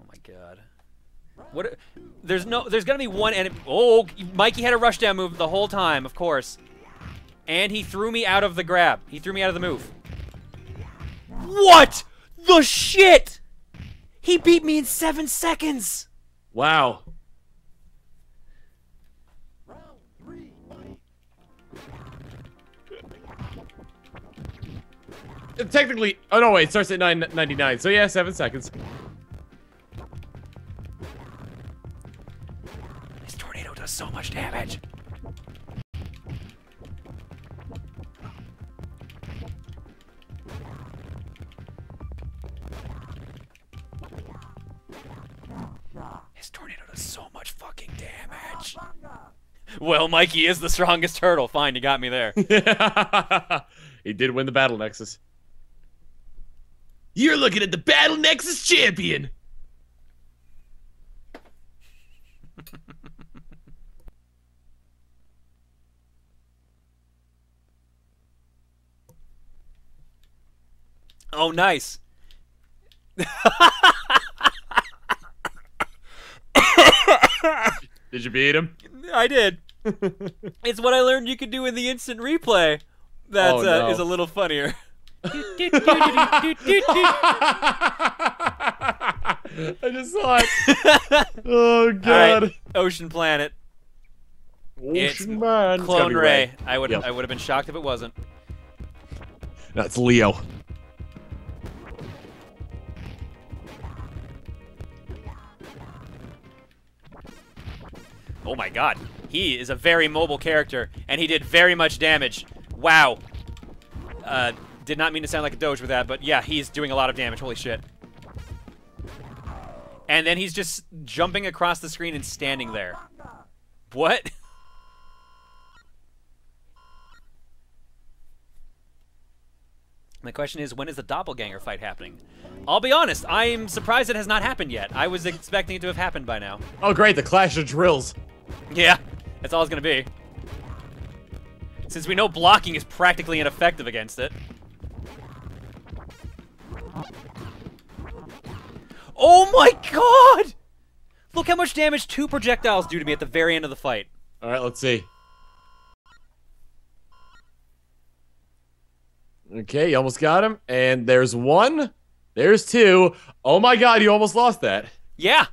Oh my god. What? Are, there's no. There's gonna be one enemy. Oh, Mikey had a rush down move the whole time, of course. And he threw me out of the grab. He threw me out of the move. What the shit? He beat me in seven seconds. Wow. Technically, oh no wait, it starts at nine ninety-nine, so yeah, seven seconds. This tornado does so much damage. This tornado does so much fucking damage. Well, Mikey is the strongest turtle. Fine, you got me there. He did win the Battle Nexus. You're looking at the Battle Nexus champion! Oh, nice. Did you beat him? I did. It's what I learned you could do in the instant replay. That oh, no. uh, is a little funnier. I just saw it. Oh god! Right. Ocean Planet. Ocean it's man. Clone Ray. Ray. I would. Yep. I would have been shocked if it wasn't. That's Leo. Oh my god! He is a very mobile character, and he did very much damage. Wow. Uh. Did not mean to sound like a doge with that, but yeah, he's doing a lot of damage. Holy shit. And then he's just jumping across the screen and standing there. What? My question is, when is the doppelganger fight happening? I'll be honest, I'm surprised it has not happened yet. I was expecting it to have happened by now. Oh great, the clash of drills. Yeah, that's all it's gonna be. Since we know blocking is practically ineffective against it. Oh my god! Look how much damage two projectiles do to me at the very end of the fight. Alright, let's see. Okay, you almost got him. And there's one. There's two. Oh my god, you almost lost that. Yeah!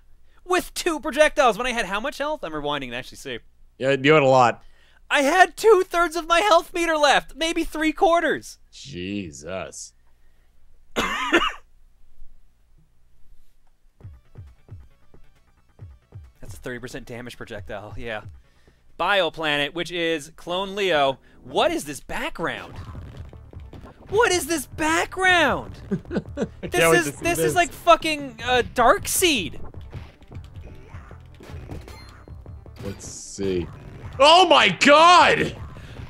With two projectiles when I had how much health? I'm rewinding to actually see. Yeah, you had a lot. I had two-thirds of my health meter left. Maybe three-quarters. Jesus. That's a thirty percent damage projectile, yeah. Bio Planet, which is Clone Leo. What is this background? What is this background? this is this is like fucking uh, Darkseid. Let's see. Oh my god!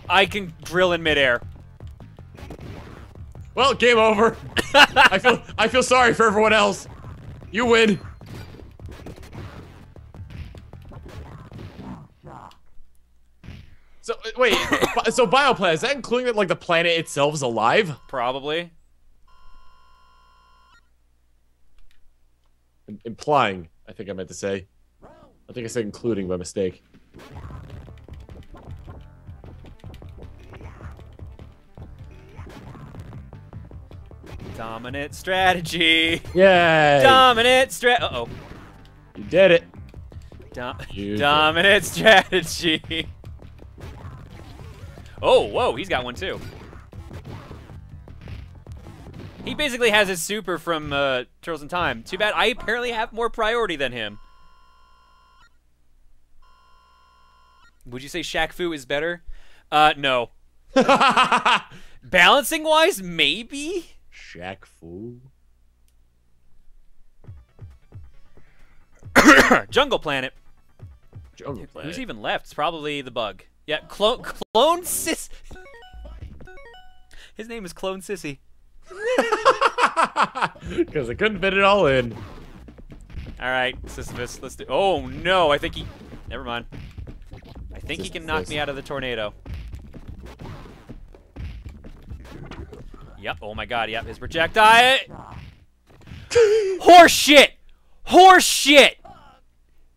I can drill in midair. Well, game over. I feel I feel sorry for everyone else. You win. So wait, so Bioplanet, is that including that like the planet itself is alive? Probably. I'm implying, I think I meant to say. I think I said including by mistake. Dominant strategy. Yay. Dominant strat. Uh oh. You did it. Do you dominant did. strategy. Oh, whoa, he's got one too. He basically has his super from uh, Turtles in Time. Too bad I apparently have more priority than him. Would you say Shaq Fu is better? Uh, no. Balancing wise, maybe? Shaq Fu. Jungle Planet. Jungle Planet. Who's even left? It's probably the bug. Yeah, clone clone sis. His name is Clone Sissy. Because I couldn't fit it all in. All right, Sisyphus, let's do. Oh no, I think he. Never mind. I think Sisyphus. he can knock me out of the tornado. Yep. Oh my God. Yep. His projectile. Horse shit. Horse shit.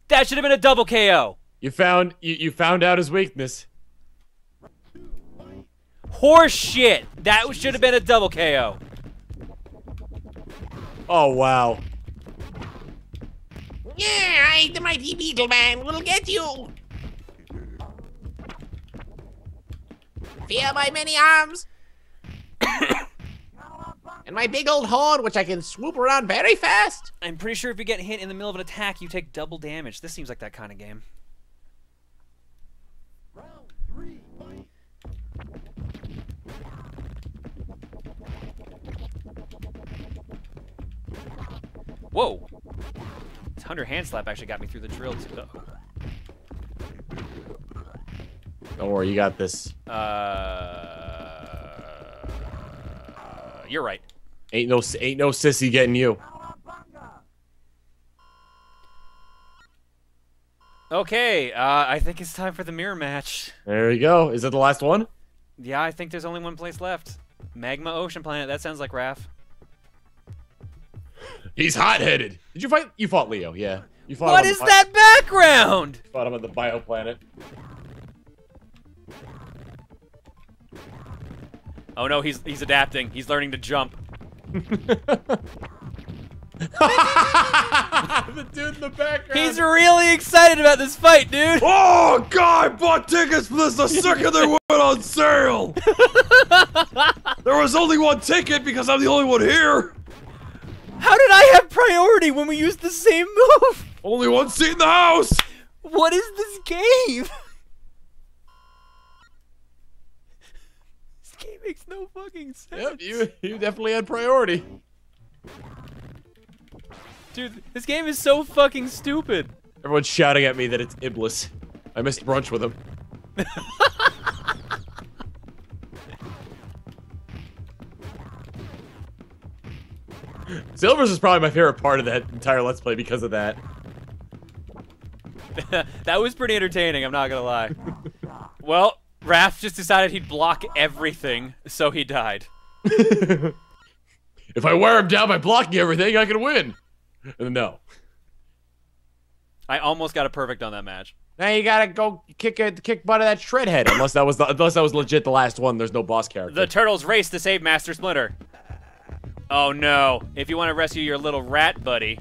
That should have been a double K O. You found you, you found out his weakness. Horse shit. That should have been a double K O. Oh wow. Yeah, I ain't the mighty beetle man. We'll get you. Fear my many arms. And my big old horn, which I can swoop around very fast. I'm pretty sure if you get hit in the middle of an attack, you take double damage. This seems like that kind of game. Round three, one. Whoa! This Hunter hand slap actually got me through the drill too. Uh-oh. Don't worry, you got this. Uh, you're right. Ain't no, ain't no sissy getting you. Okay, uh, I think it's time for the mirror match. There you go. Is it the last one? Yeah, I think there's only one place left. Magma Ocean Planet. That sounds like Raph. He's hot-headed. Did you fight? You fought Leo, yeah. You fought. What is that background? You fought him on the Bio Planet. Oh no, he's he's adapting. He's learning to jump. The dude in the background. He's really excited about this fight, dude. Oh God, I bought tickets for this the second they went on sale. There was only one ticket because I'm the only one here. How did I have priority when we used the same move? Only one seat in the house. What is this game? This game makes no fucking sense. Yep, you you definitely had priority. Dude, this game is so fucking stupid. Everyone's shouting at me that it's Iblis. I missed brunch with him. Silvers is probably my favorite part of that entire Let's Play because of that. That was pretty entertaining, I'm not gonna lie. Well, Raph just decided he'd block everything, so he died. If I wear him down by blocking everything, I can win. No. I almost got a perfect on that match. Now you gotta go kick a, kick butt of that shredhead. Unless that was the, unless that was legit the last one. There's no boss character. The turtles race to save Master Splinter. Oh no! If you want to rescue your little rat buddy,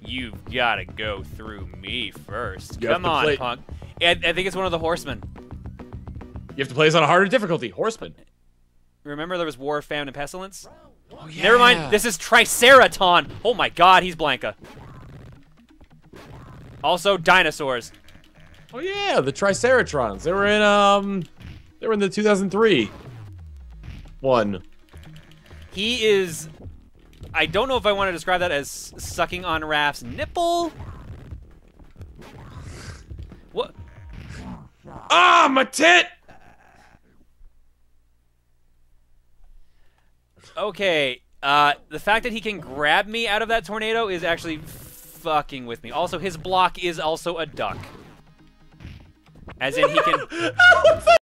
you've got to go through me first. You Come on, play. punk. I, I think it's one of the horsemen. You have to play this on a harder difficulty. Horseman. Remember there was War, Famine, and Pestilence? Oh, yeah. Never mind, this is Triceraton. Oh my God, he's Blanca. Also, dinosaurs. Oh yeah, the Triceratrons. They were in, um, they were in the two thousand three one. He is, I don't know if I want to describe that as sucking on Raph's nipple. What? Ah, oh, my tit! Okay, uh, the fact that he can grab me out of that tornado is actually fucking with me. Also, his block is also a duck. As in he can... What's that?